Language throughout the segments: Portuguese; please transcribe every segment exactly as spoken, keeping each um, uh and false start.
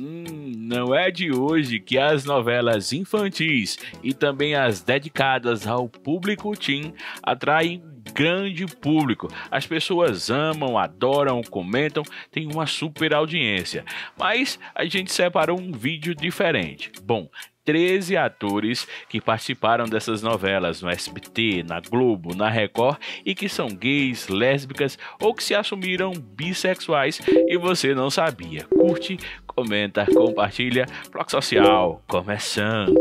Hum, não é de hoje que as novelas infantis e também as dedicadas ao público teen atraem grande público. As pessoas amam, adoram, comentam, tem uma super audiência. Mas a gente separou um vídeo diferente. Bom, treze atores que participaram dessas novelas no S B T, na Globo, na Record e que são gays, lésbicas ou que se assumiram bissexuais e você não sabia. Curte, comenta, compartilha. PlocSocial, começando!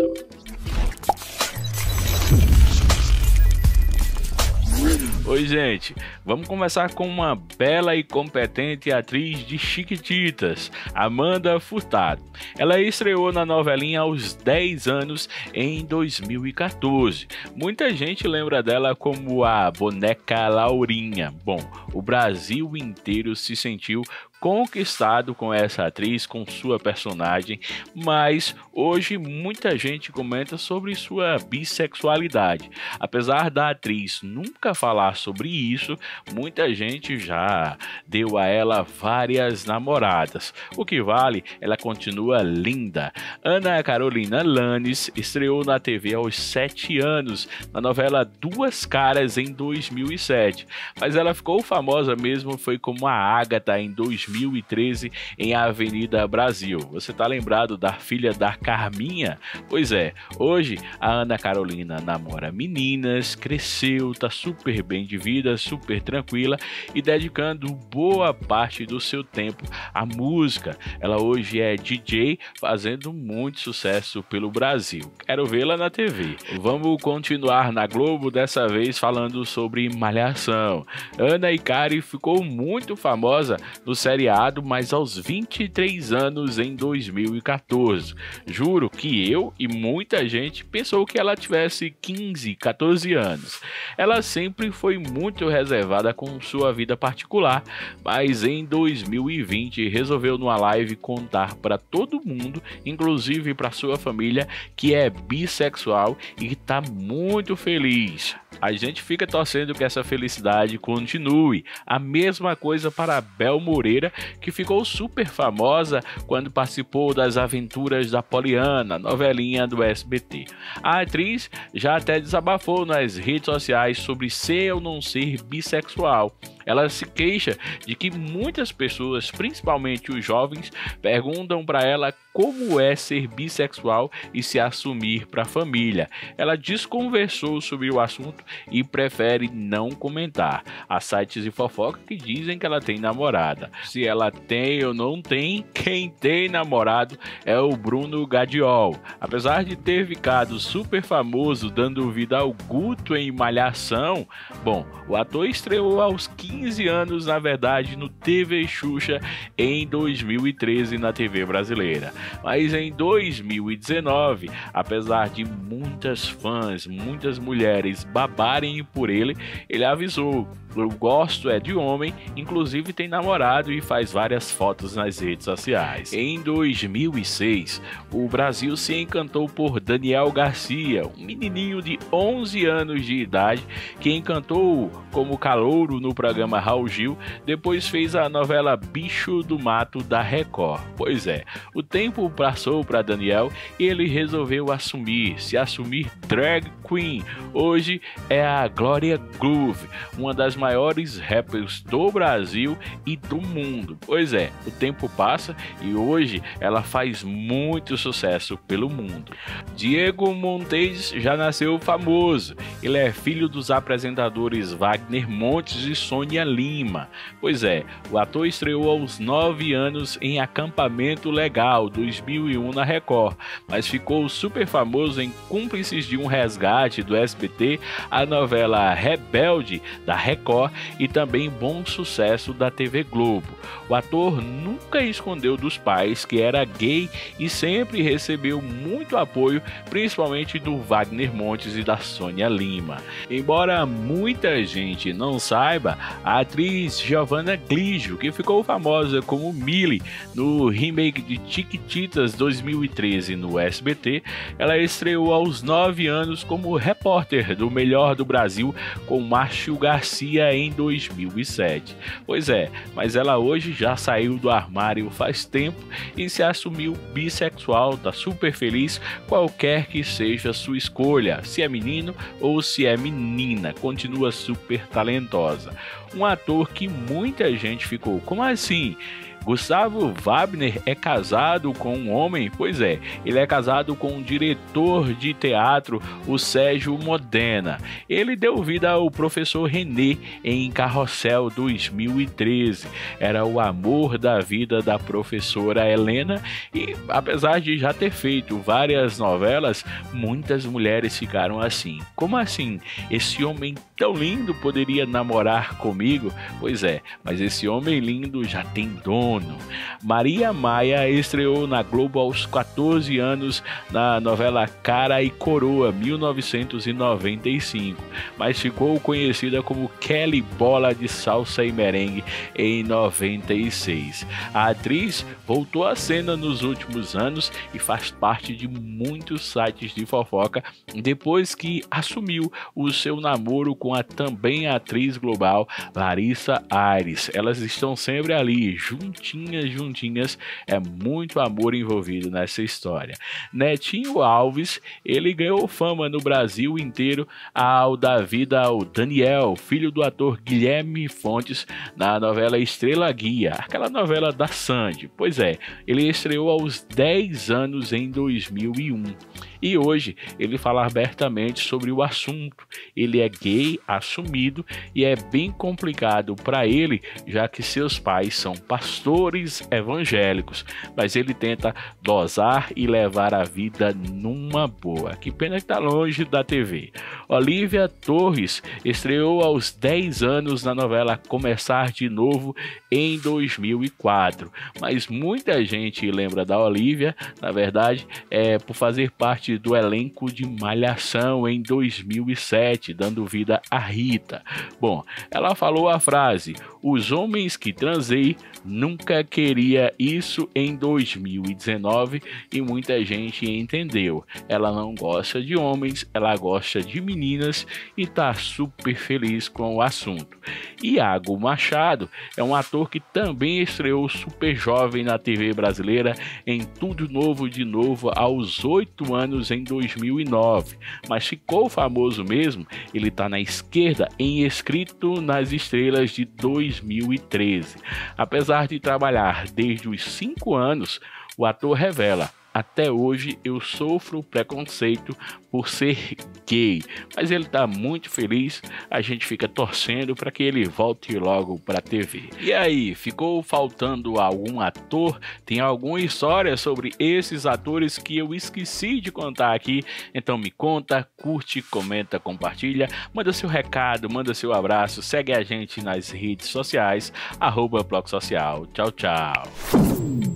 Oi gente, vamos começar com uma bela e competente atriz de Chiquititas, Amanda Furtado. Ela estreou na novelinha aos dez anos em dois mil e quatorze. Muita gente lembra dela como a boneca Laurinha. Bom, o Brasil inteiro se sentiu conquistado com essa atriz, com sua personagem, mas hoje muita gente comenta sobre sua bissexualidade. Apesar da atriz nunca falar sobre isso, muita gente já deu a ela várias namoradas. O que vale, ela continua linda. Ana Carolina Lannes estreou na T V aos sete anos, na novela Duas Caras em dois mil e sete, mas ela ficou famosa mesmo foi como a Ágata em dois mil e treze em Avenida Brasil. Você tá lembrado da filha da Carminha? Pois é, hoje a Ana Carolina namora meninas, cresceu, tá super bem de vida, super tranquila e dedicando boa parte do seu tempo à música. Ela hoje é D J, fazendo muito sucesso pelo Brasil. Quero vê-la na T V. Vamos continuar na Globo, dessa vez falando sobre Malhação. Ana Hikari ficou muito famosa no seriado, mas aos vinte e três anos em dois mil e quatorze. Juro que eu e muita gente pensou que ela tivesse quinze, quatorze anos. Ela sempre foi muito reservada com sua vida particular, mas em dois mil e vinte resolveu numa live contar para todo mundo, inclusive para sua família, que é bissexual e está muito feliz. A gente fica torcendo que essa felicidade continue. A mesma coisa para a Bel Moreira, que ficou super famosa quando participou das Aventuras da Poliana, novelinha do S B T. A atriz já até desabafou nas redes sociais sobre ser ou não ser bissexual. Ela se queixa de que muitas pessoas, principalmente os jovens, perguntam para ela como é ser bissexual e se assumir para a família. Ela desconversou sobre o assunto e prefere não comentar. Há sites de fofoca que dizem que ela tem namorada. Se ela tem ou não tem, quem tem namorado é o Bruno Gadiol. Apesar de ter ficado super famoso dando vida ao Guto em Malhação, bom, o ator estreou aos quinze anos, na verdade, no T V Xuxa em dois mil e treze na T V brasileira. Mas em dois mil e dezenove, apesar de muitas fãs, muitas mulheres babarem por ele, ele avisou: eu gosto é de homem, inclusive tem namorado e faz várias fotos nas redes sociais. Em dois mil e seis, o Brasil se encantou por Daniel Garcia, um menininho de onze anos de idade que encantou como calouro no programa Raul Gil, depois fez a novela Bicho do Mato da Record. Pois é, o tempo passou para Daniel e ele resolveu assumir, se assumir drag queen. Hoje é a Glória Groove, uma das maiores rappers do Brasil e do mundo. Pois é, o tempo passa e hoje ela faz muito sucesso pelo mundo. Diego Montes já nasceu famoso. Ele é filho dos apresentadores Wagner Montes e Sônia Lima. Pois é, o ator estreou aos nove anos em Acampamento Legal, dois mil e um na Record, mas ficou super famoso em Cúmplices de um Resgate do S B T, a novela Rebelde da Record e também bom sucesso da T V Globo. O ator nunca escondeu dos pais que era gay e sempre recebeu muito apoio, principalmente do Wagner Montes e da Sônia Lima. Embora muita gente não saiba, a atriz Giovana Grigio, que ficou famosa como Millie no remake de Chiquititas dois mil e treze no S B T, ela estreou aos nove anos como repórter do Melhor do Brasil com Márcio Garcia existia em dois mil e sete. Pois é, mas ela hoje já saiu do armário faz tempo e se assumiu bissexual, tá super feliz, qualquer que seja sua escolha, se é menino ou se é menina, continua super talentosa. Um ator que muita gente ficou, como assim? Gustavo Wabner é casado com um homem? Pois é, ele é casado com um diretor de teatro, o Sérgio Modena. Ele deu vida ao professor René em Carrossel dois mil e treze. Era o amor da vida da professora Helena e, apesar de já ter feito várias novelas, muitas mulheres ficaram assim. Como assim? Esse homem tão lindo poderia namorar comigo? Pois é, mas esse homem lindo já tem dono. Maria Maia estreou na Globo aos quatorze anos na novela Cara e Coroa, mil novecentos e noventa e cinco, mas ficou conhecida como Kelly Bola de Salsa e Merengue em noventa e seis. A atriz voltou à cena nos últimos anos e faz parte de muitos sites de fofoca depois que assumiu o seu namoro com a também atriz global Larissa Aires. Elas estão sempre ali, juntas juntinhas, juntinhas, é muito amor envolvido nessa história. Netinho Alves, ele ganhou fama no Brasil inteiro ao dar vida ao Daniel, filho do ator Guilherme Fontes, na novela Estrela Guia, aquela novela da Sandy. Pois é, ele estreou aos dez anos em dois mil e um. E hoje ele fala abertamente sobre o assunto. Ele é gay, assumido, e é bem complicado para ele, já que seus pais são pastores evangélicos, mas ele tenta dosar e levar a vida numa boa. Que pena que tá longe da T V. Olívia Torres estreou aos dez anos na novela Começar de Novo em dois mil e quatro, mas muita gente lembra da Olívia, na verdade, é por fazer parte do elenco de Malhação em dois mil e sete, dando vida a Rita. Bom, ela falou a frase: os homens que transei nunca queria isso, em dois mil e dezenove, e muita gente entendeu. Ela não gosta de homens, ela gosta de meninas e tá super feliz com o assunto. Iago Machado é um ator que também estreou super jovem na T V brasileira em Tudo Novo de Novo aos oito anos em dois mil e nove, mas ficou famoso mesmo, ele tá na esquerda em Escrito nas Estrelas de dois mil e treze. Apesar de trabalhar desde os cinco anos, o ator revela: até hoje eu sofro preconceito por ser gay, mas ele tá muito feliz, a gente fica torcendo para que ele volte logo para a T V. E aí, ficou faltando algum ator? Tem alguma história sobre esses atores que eu esqueci de contar aqui? Então me conta, curte, comenta, compartilha, manda seu recado, manda seu abraço, segue a gente nas redes sociais, arroba PlocSocial. Tchau, tchau!